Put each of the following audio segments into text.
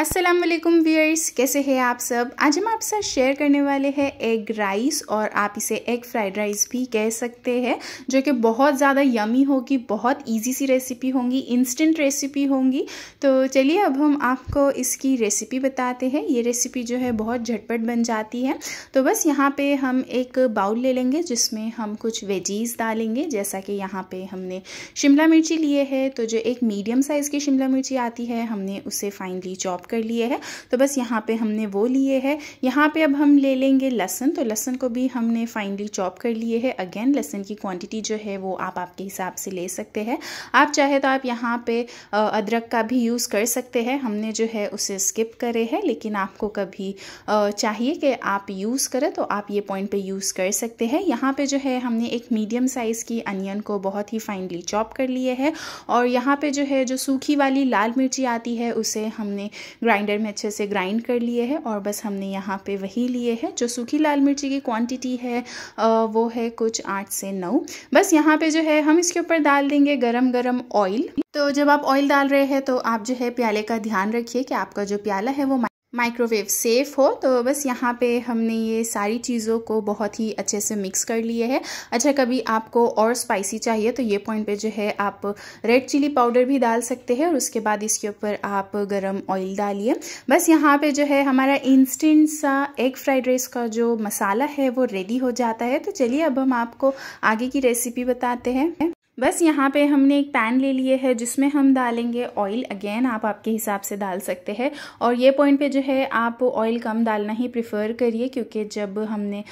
अस्सलामुअलैकुम व्यूअर्स, कैसे हैं आप सब। आज हम आप साथ शेयर करने वाले हैं एग राइस, और आप इसे एग फ्राइड राइस भी कह सकते हैं, जो कि बहुत ज़्यादा यमी होगी। बहुत इजी सी रेसिपी होंगी, इंस्टेंट रेसिपी होंगी। तो चलिए अब हम आपको इसकी रेसिपी बताते हैं। ये रेसिपी जो है बहुत झटपट बन जाती है। तो बस यहाँ पे हम एक बाउल ले लेंगे जिसमें हम कुछ वेजीज़ डालेंगे। जैसा कि यहाँ पर हमने शिमला मिर्ची लिए है, तो जो एक मीडियम साइज़ की शिमला मिर्ची आती है हमने उसे फाइनली चॉप कर लिए है। तो बस यहाँ पे हमने वो लिए है। यहाँ पे अब हम ले लेंगे लहसुन, तो लहसुन को भी हमने फाइनली चॉप कर लिए है। अगेन लहसुन की क्वांटिटी जो है वो आप आपके हिसाब से ले सकते हैं। आप चाहे तो आप यहाँ पे अदरक का भी यूज़ कर सकते हैं। हमने जो है उसे स्किप करे है, लेकिन आपको कभी चाहिए कि आप यूज़ करें तो आप ये पॉइंट पर यूज़ कर सकते हैं। यहाँ पर जो है हमने एक मीडियम साइज़ की अनियन को बहुत ही फाइनली चॉप कर लिए है। और यहाँ पर जो है जो सूखी वाली लाल मिर्ची आती है उसे हमने ग्राइंडर में अच्छे से ग्राइंड कर लिए है। और बस हमने यहाँ पे वही लिए है। जो सूखी लाल मिर्ची की क्वांटिटी है वो है कुछ 8 से 9। बस यहाँ पे जो है हम इसके ऊपर डाल देंगे गरम गरम ऑयल। तो जब आप ऑयल डाल रहे हैं तो आप जो है प्याले का ध्यान रखिए कि आपका जो प्याला है वो माइक्रोवेव सेफ हो। तो बस यहाँ पे हमने ये सारी चीज़ों को बहुत ही अच्छे से मिक्स कर लिए है। अच्छा, कभी आपको और स्पाइसी चाहिए तो ये पॉइंट पे जो है आप रेड चिली पाउडर भी डाल सकते हैं, और उसके बाद इसके ऊपर आप गरम ऑयल डालिए। बस यहाँ पे जो है हमारा इंस्टेंट सा एग फ्राइड राइस का जो मसाला है वो रेडी हो जाता है। तो चलिए अब हम आपको आगे की रेसिपी बताते हैं। बस यहाँ पे हमने एक पैन ले लिए है जिसमें हम डालेंगे ऑयल। अगेन आप आपके हिसाब से डाल सकते हैं, और ये पॉइंट पे जो है आप ऑयल कम डालना ही प्रेफर करिए, क्योंकि जब हमने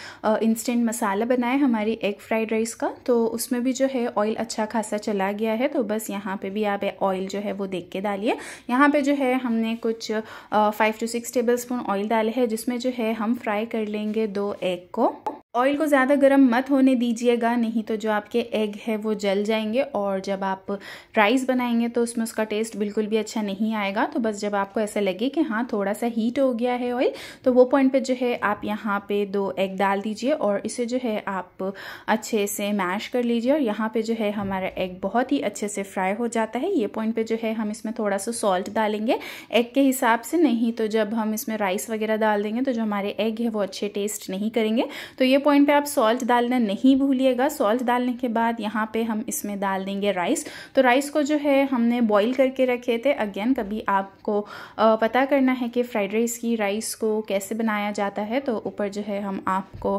इंस्टेंट मसाला बनाया हमारी एग फ्राइड राइस का तो उसमें भी जो है ऑयल अच्छा खासा चला गया है। तो बस यहाँ पे भी आप ऑयल जो है वो देख के डालिए। यहाँ पे जो है हमने कुछ 5 से 6 टेबल स्पून ऑयल डाले है, जिसमें जो है हम फ्राई कर लेंगे 2 एग को। ऑयल को ज़्यादा गर्म मत होने दीजिएगा, नहीं तो जो आपके एग है वो जल जाएंगे, और जब आप राइस बनाएंगे तो उसमें उसका टेस्ट बिल्कुल भी अच्छा नहीं आएगा। तो बस जब आपको ऐसा लगे कि हाँ थोड़ा सा हीट हो गया है ऑयल, तो वो पॉइंट पे जो है आप यहाँ पे 2 एग डाल दीजिए, और इसे जो है आप अच्छे से मैश कर लीजिए। और यहाँ पर जो है हमारा एग बहुत ही अच्छे से फ्राई हो जाता है। ये पॉइंट पर जो है हम इसमें थोड़ा सा सॉल्ट डालेंगे एग के हिसाब से, नहीं तो जब हम इसमें राइस वगैरह डाल देंगे तो जो हमारे एग है वो अच्छे टेस्ट नहीं करेंगे। तो ये पॉइंट पे आप सॉल्ट डालना नहीं भूलिएगा। सॉल्ट डालने के बाद यहाँ पे हम इसमें डाल देंगे राइस। तो राइस को जो है हमने बॉईल करके रखे थे। अगेन कभी आपको पता करना है कि फ्राइड राइस की राइस को कैसे बनाया जाता है, तो ऊपर जो है हम आपको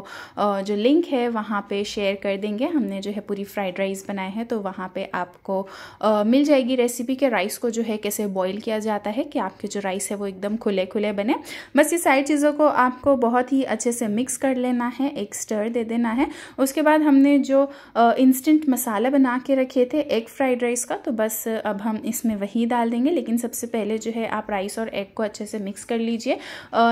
जो लिंक है वहाँ पे शेयर कर देंगे। हमने जो है पूरी फ्राइड राइस बनाई है, तो वहाँ पे आपको मिल जाएगी रेसिपी के राइस को जो है कैसे बॉईल किया जाता है, कि आपके जो राइस है वो एकदम खुले खुले बने। बस ये सारी चीज़ों को आपको बहुत ही अच्छे से मिक्स कर लेना है, एक स्टर दे देना है। उसके बाद हमने जो इंस्टेंट मसाला बना के रखे थे एग फ्राइड राइस का, तो बस अब हम इसमें वही डाल देंगे। लेकिन सबसे पहले जो है आप राइस और एग को अच्छे से मिक्स कर लीजिए,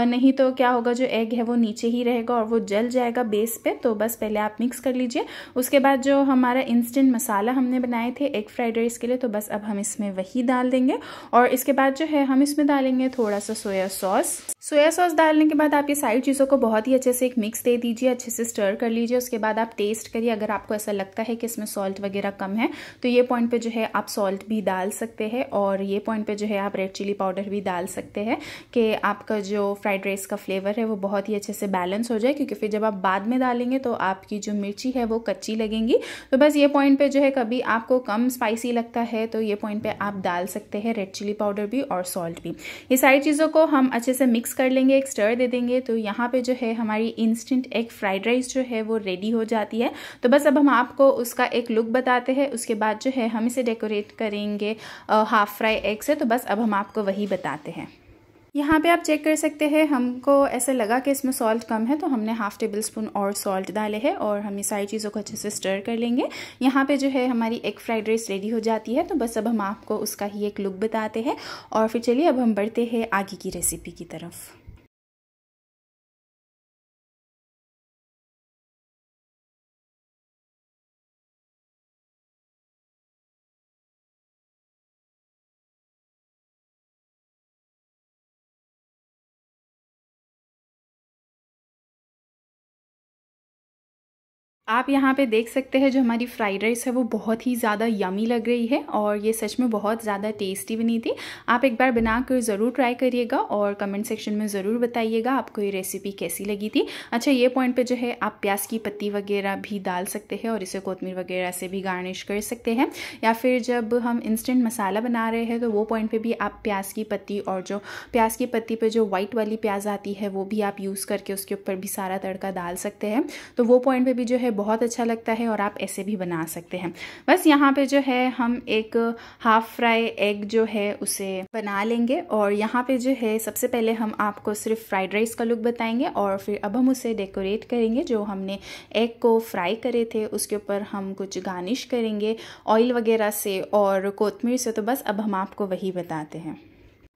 नहीं तो क्या होगा जो एग है वो नीचे ही रहेगा और वो जल जाएगा बेस पे। तो बस पहले आप मिक्स कर लीजिए। उसके बाद जो हमारा इंस्टेंट मसाला हमने बनाए थे एग फ्राइड राइस के लिए, तो बस अब हम इसमें वही डाल देंगे। और इसके बाद जो है हम इसमें डालेंगे थोड़ा सा सोया सॉस। सोया सॉस डालने के बाद आप ये सारी चीज़ों को बहुत ही अच्छे से एक मिक्स दे दीजिए, अच्छे से स्टर कर लीजिए। उसके बाद आप टेस्ट करिए, अगर आपको ऐसा लगता है कि इसमें सॉल्ट वगैरह कम है तो ये पॉइंट पे जो है आप सॉल्ट भी डाल सकते हैं, और ये पॉइंट पे जो है आप रेड चिली पाउडर भी डाल सकते हैं, कि आपका जो फ्राइड राइस का फ्लेवर है वो बहुत ही अच्छे से बैलेंस हो जाए। क्योंकि फिर जब आप बाद में डालेंगे तो आपकी जो मिर्ची है वो कच्ची लगेंगी। तो बस ये पॉइंट पर जो है कभी आपको कम स्पाइसी लगता है तो ये पॉइंट पर आप डाल सकते हैं रेड चिली पाउडर भी और सॉल्ट भी। ये सारी चीज़ों को हम अच्छे से मिक्स कर लेंगे, एक स्टर दे देंगे। तो यहाँ पे जो है हमारी इंस्टेंट एग फ्राइड राइस जो है वो रेडी हो जाती है। तो बस अब हम आपको उसका एक लुक बताते हैं। उसके बाद जो है हम इसे डेकोरेट करेंगे हाफ फ्राई एग से। तो बस अब हम आपको वही बताते हैं। यहाँ पे आप चेक कर सकते हैं, हमको ऐसा लगा कि इसमें सॉल्ट कम है तो हमने हाफ टेबल स्पून और सॉल्ट डाले हैं, और हम ये सारी चीज़ों को अच्छे से स्टर कर लेंगे। यहाँ पे जो है हमारी एग फ्राइड राइस रेडी हो जाती है। तो बस अब हम आपको उसका ही एक लुक बताते हैं, और फिर चलिए अब हम बढ़ते हैं आगे की रेसिपी की तरफ। आप यहाँ पे देख सकते हैं जो हमारी फ्राइड राइस है वो बहुत ही ज़्यादा यमी लग रही है और ये सच में बहुत ज़्यादा टेस्टी बनी थी। आप एक बार बनाकर ज़रूर ट्राई करिएगा और कमेंट सेक्शन में ज़रूर बताइएगा आपको ये रेसिपी कैसी लगी थी। अच्छा, ये पॉइंट पे जो है आप प्याज की पत्ती वगैरह भी डाल सकते हैं और इसे कोतमीर वगैरह से भी गार्निश कर सकते हैं, या फिर जब हम इंस्टेंट मसाला बना रहे हैं तो वो पॉइंट पर भी आप प्याज की पत्ती और जो प्याज की पत्ती पर जो वाइट वाली प्याज आती है वो भी आप यूज़ करके उसके ऊपर भी सारा तड़का डाल सकते हैं। तो वो पॉइंट पर भी जो है बहुत अच्छा लगता है और आप ऐसे भी बना सकते हैं। बस यहाँ पे जो है हम एक हाफ फ्राई एग जो है उसे बना लेंगे और यहाँ पे जो है सबसे पहले हम आपको सिर्फ फ्राइड राइस का लुक बताएंगे और फिर अब हम उसे डेकोरेट करेंगे। जो हमने एग को फ्राई करे थे उसके ऊपर हम कुछ गार्निश करेंगे ऑयल वगैरह से और कोतमीर से। तो बस अब हम आपको वही बताते हैं।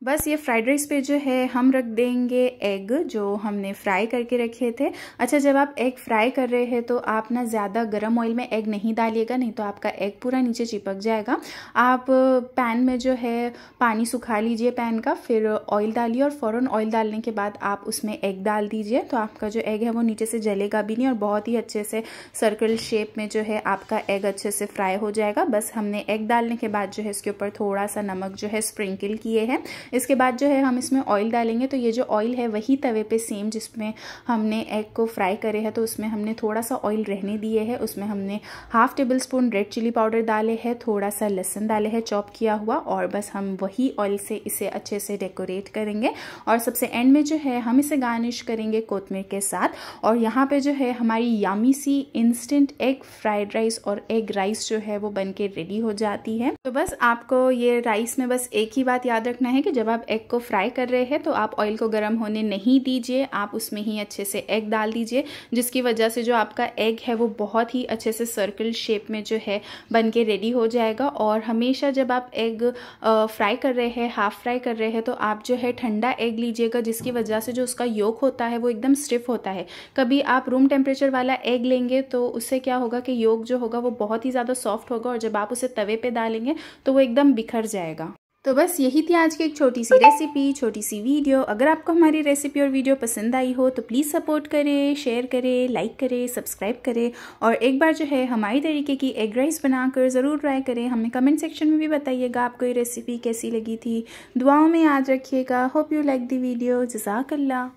बस ये फ्राइड राइस पे जो है हम रख देंगे एग जो हमने फ्राई करके रखे थे। अच्छा, जब आप एग फ्राई कर रहे हैं तो आप ना ज़्यादा गर्म ऑयल में एग नहीं डालिएगा, नहीं तो आपका एग पूरा नीचे चिपक जाएगा। आप पैन में जो है पानी सुखा लीजिए पैन का, फिर ऑयल डालिए और फ़ौरन ऑयल डालने के बाद आप उसमें एग डाल दीजिए। तो आपका जो एग है वो नीचे से जलेगा भी नहीं और बहुत ही अच्छे से सर्कल शेप में जो है आपका एग अच्छे से फ्राई हो जाएगा। बस हमने एग डालने के बाद जो है इसके ऊपर थोड़ा सा नमक जो है स्प्रिंकल किए हैं। इसके बाद जो है हम इसमें ऑयल डालेंगे। तो ये जो ऑयल है वही तवे पे सेम जिसमें हमने एग को फ्राई करे है तो उसमें हमने थोड़ा सा ऑयल रहने दिए है। उसमें हमने half tablespoon red chilli powder डाले हैं, थोड़ा सा लहसुन डाले हैं चॉप किया हुआ, और बस हम वही ऑयल से इसे अच्छे से डेकोरेट करेंगे। और सबसे एंड में जो है हम इसे गार्निश करेंगे कोतमीर के साथ। और यहाँ पर जो है हमारी यामी सी इंस्टेंट एग फ्राइड राइस और एग राइस जो है वो बन के रेडी हो जाती है। तो बस आपको ये राइस में बस एक ही बात याद रखना है कि जब आप एग को फ्राई कर रहे हैं तो आप ऑयल को गर्म होने नहीं दीजिए, आप उसमें ही अच्छे से एग डाल दीजिए, जिसकी वजह से जो आपका एग है वो बहुत ही अच्छे से सर्कल शेप में जो है बन के रेडी हो जाएगा। और हमेशा जब आप एग फ्राई कर रहे हैं, हाफ फ्राई कर रहे हैं, तो आप जो है ठंडा एग लीजिएगा, जिसकी वजह से जो उसका योक होता है वो एकदम स्टिफ होता है। कभी आप रूम टेम्परेचर वाला एग लेंगे तो उससे क्या होगा कि योक जो होगा वो बहुत ही ज़्यादा सॉफ्ट होगा और जब आप उसे तवे पर डालेंगे तो वो एकदम बिखर जाएगा। तो बस यही थी आज की एक छोटी सी रेसिपी, छोटी सी वीडियो। अगर आपको हमारी रेसिपी और वीडियो पसंद आई हो तो प्लीज़ सपोर्ट करें, शेयर करें, लाइक करें, सब्सक्राइब करें और एक बार जो है हमारी तरीके की एग राइस बनाकर ज़रूर ट्राई करें। हमें कमेंट सेक्शन में भी बताइएगा आपको ये रेसिपी कैसी लगी थी। दुआओं में याद रखिएगा। Hope you like the video. जज़ाकल्लाह।